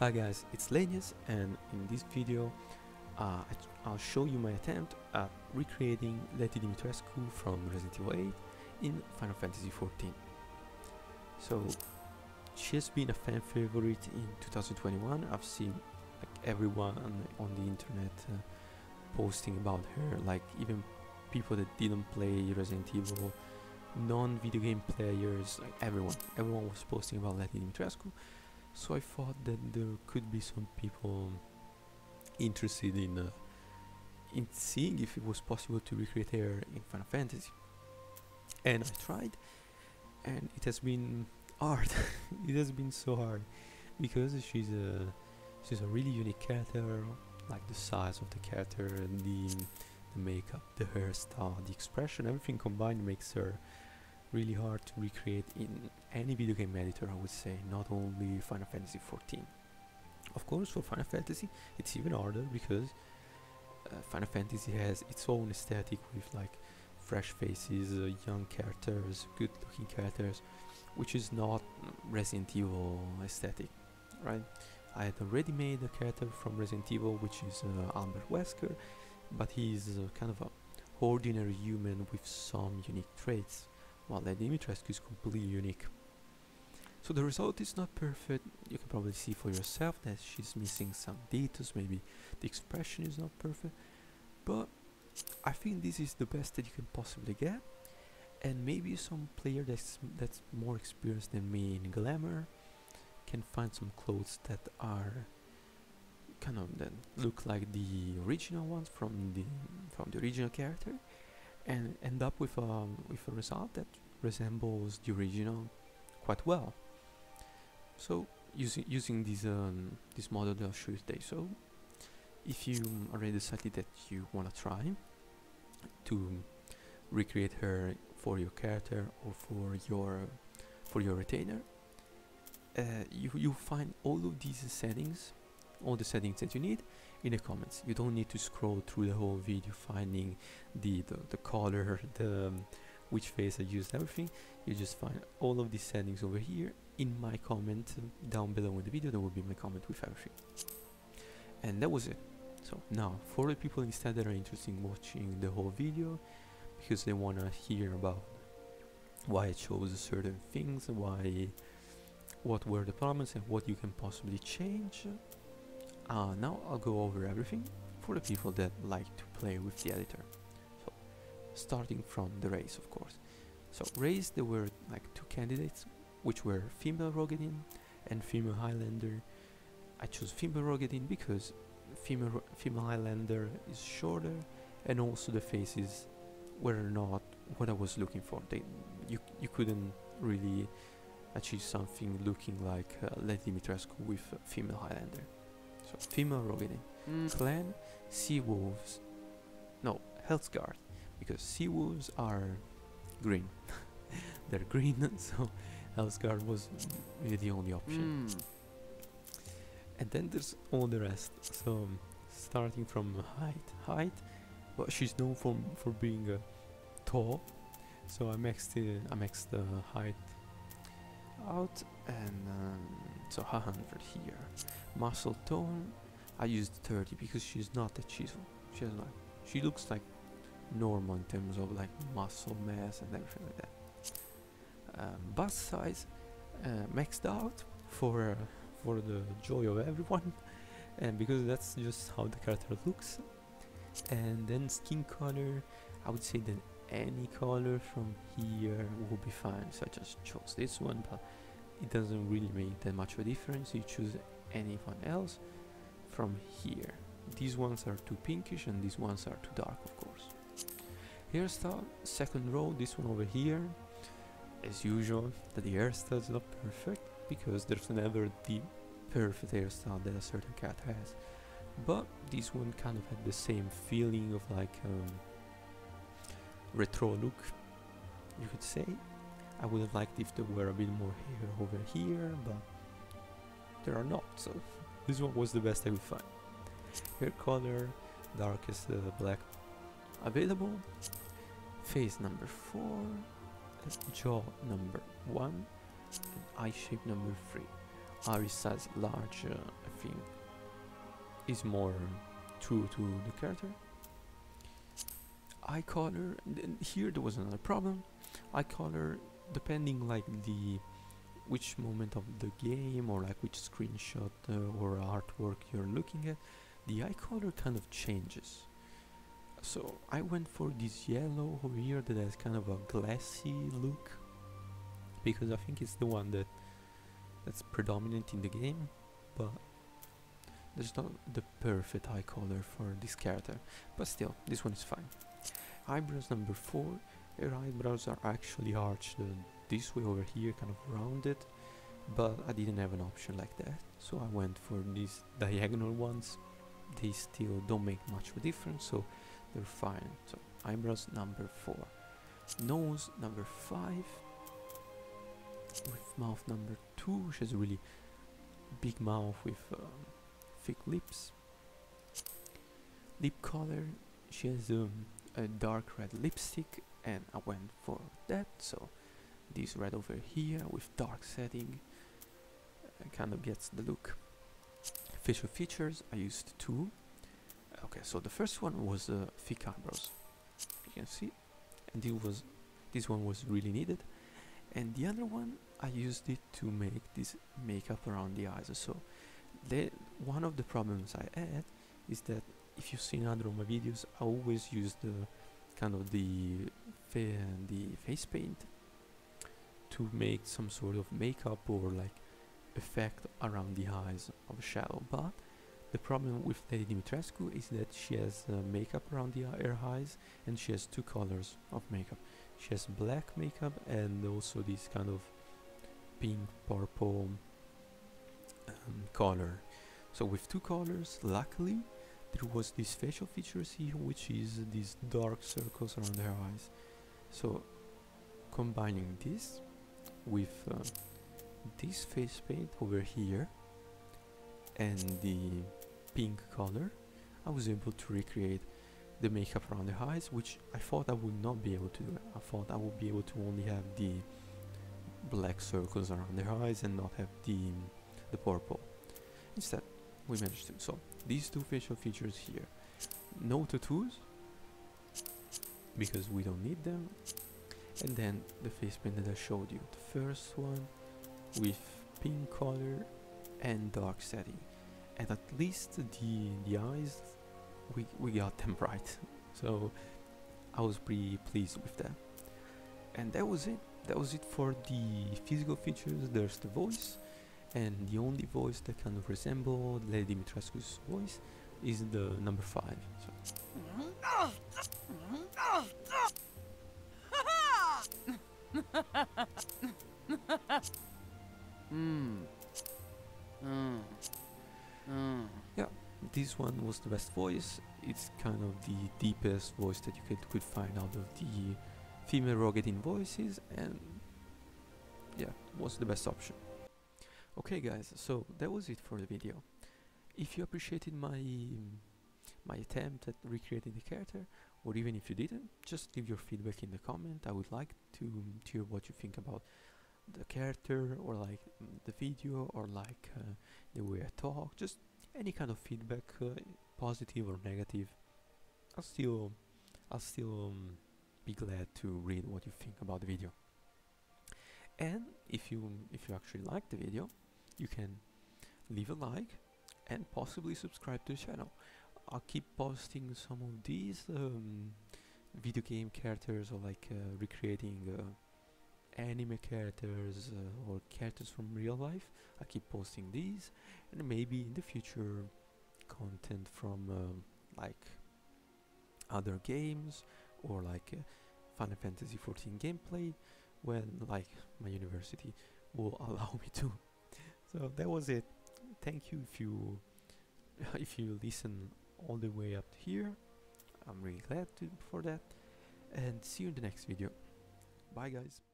Hi guys, it's Lanius, and in this video I'll show you my attempt at recreating Lady Dimitrescu from Resident Evil 8 in Final Fantasy XIV. So she has been a fan favorite in 2021. I've seen like everyone on the internet posting about her, like even people that didn't play Resident Evil, non-video game players, like everyone was posting about Lady Dimitrescu. So I thought that there could be some people interested in seeing if it was possible to recreate her in Final Fantasy. And I tried, and it has been hard. It has been so hard because she's a really unique character, like the size of the character, and the makeup, the hairstyle, the expression, everything combined makes her really hard to recreate in any video game editor, I would say, not only Final Fantasy XIV. Of course, for Final Fantasy it's even harder because Final Fantasy has its own aesthetic with like fresh faces, young characters, good looking characters, which is not Resident Evil aesthetic, right? I had already made a character from Resident Evil, which is Albert Wesker, but he's kind of an ordinary human with some unique traits, while Lady Dimitrescu is completely unique. So the result is not perfect. You can probably see for yourself that she's missing some details, maybe the expression is not perfect, but I think this is the best that you can possibly get. And maybe some player that's more experienced than me in glamour can find some clothes that are kind of that look like the original ones from the original character, and end up with a result that resembles the original quite well. So using this model that I'll show you today. So if you already decided that you want to try to recreate her for your character or for your retainer, you find all of these settings, all the settings that you need in the comments. You don't need to scroll through the whole video finding the color, which face I used, everything. You just find all of these settings over here in my comment down below in the video. There will be my comment with everything. And that was it. So now, for the people instead that are interested in watching the whole video because they want to hear about why I chose certain things, what were the problems and what you can possibly change, now I'll go over everything for the people that like to play with the editor. So, starting from the race, of course. So race, there were like two candidates, which were female Roegadyn and female Highlander. I chose female Roegadyn because female Highlander is shorter, and also the faces were not what I was looking for. You couldn't really achieve something looking like Lady Dimitrescu with female Highlander. So female Roegadyn. Clan, sea wolves, no, Hellsguard, because sea wolves are green. They're green, so Hellsguard was really the only option. And then there's all the rest. So starting from height, well, she's known for being tall, so I maxed the height out, and so 100 here. Muscle tone, I used 30 because she's not a chisel. She looks like normal in terms of like muscle mass and everything like that. Bust size, maxed out for the joy of everyone, and because that's just how the character looks. And then skin color, I would say that any color from here will be fine, so I just chose this one, but it doesn't really make that much of a difference. You choose anyone else from here. These ones are too pinkish and these ones are too dark, of course. Hairstyle, second row, this one over here. As usual, that the hairstyle is not perfect, because there's never the perfect hairstyle that a certain cat has, but this one kind of had the same feeling of like retro look, you could say. I would have liked if there were a bit more hair over here, but there are not, so this one was the best I could find. Hair color, darkest black available. Face number 4, jaw number 1, and eye shape number 3. Ari size large, I think, is more true to the character. Eye color, here there was another problem. Eye color, depending like the which moment of the game or like which screenshot or artwork you're looking at, the eye color kind of changes. So I went for this yellow over here that has kind of a glassy look, because I think it's the one that's predominant in the game, but there's not the perfect eye color for this character, but still, this one is fine. Eyebrows number 4, her eyebrows are actually arched this way over here, kind of rounded, but I didn't have an option like that, so I went for these diagonal ones. They still don't make much of a difference, so they're fine. So eyebrows number 4, nose number 5, with mouth number 2, she has a really big mouth with thick lips. Lip color, she has a dark red lipstick, and I went for that, so this red over here with dark setting kind of gets the look. Facial features, I used 2. Okay, so the first one was thick eyebrows, you can see, and this one was really needed, and the other one I used it to make this makeup around the eyes. So one of the problems I had is that, if you've seen other of my videos, I always use the kind of the face paint to make some sort of makeup or like effect around the eyes of a shadow, but the problem with Lady Dimitrescu is that she has makeup around her eyes, and she has 2 colors of makeup. She has black makeup and also this kind of pink purple color. So with 2 colors, luckily there was this facial features here, which is these dark circles around her eyes. So combining this with this face paint over here and the pink color, I was able to recreate the makeup around the eyes, which I thought I would not be able to do. I thought I would be able to only have the black circles around their eyes and not have the purple. Instead, we managed to. So these 2 facial features here, no tattoos because we don't need them, and then the face paint that I showed you, the first one with pink color and dark setting, and at least the eyes, we got them right, so I was pretty pleased with that. And that was it. That was it for the physical features. There's the voice, and the only voice that kind of resembled Lady Dimitrescu's voice is the number 5. So. Yeah, this one was the best voice. It's kind of the deepest voice that you could find out of the female Roegadyn voices, and yeah, was the best option. Okay guys, so that was it for the video. If you appreciated my attempt at recreating the character, or even if you didn't, just leave your feedback in the comment. I would like to hear what you think about the character, or like the video, or like the way I talk, just any kind of feedback, positive or negative. I'll still be glad to read what you think about the video. And if you actually like the video, you can leave a like and possibly subscribe to the channel. I'll keep posting some of these video game characters, or like recreating anime characters or characters from real life. I keep posting these, and maybe in the future content from like other games, or like Final Fantasy XIV gameplay when like my university will allow me to. So that was it. Thank you if you listen all the way up to here. I'm really glad for that, and see you in the next video. Bye guys.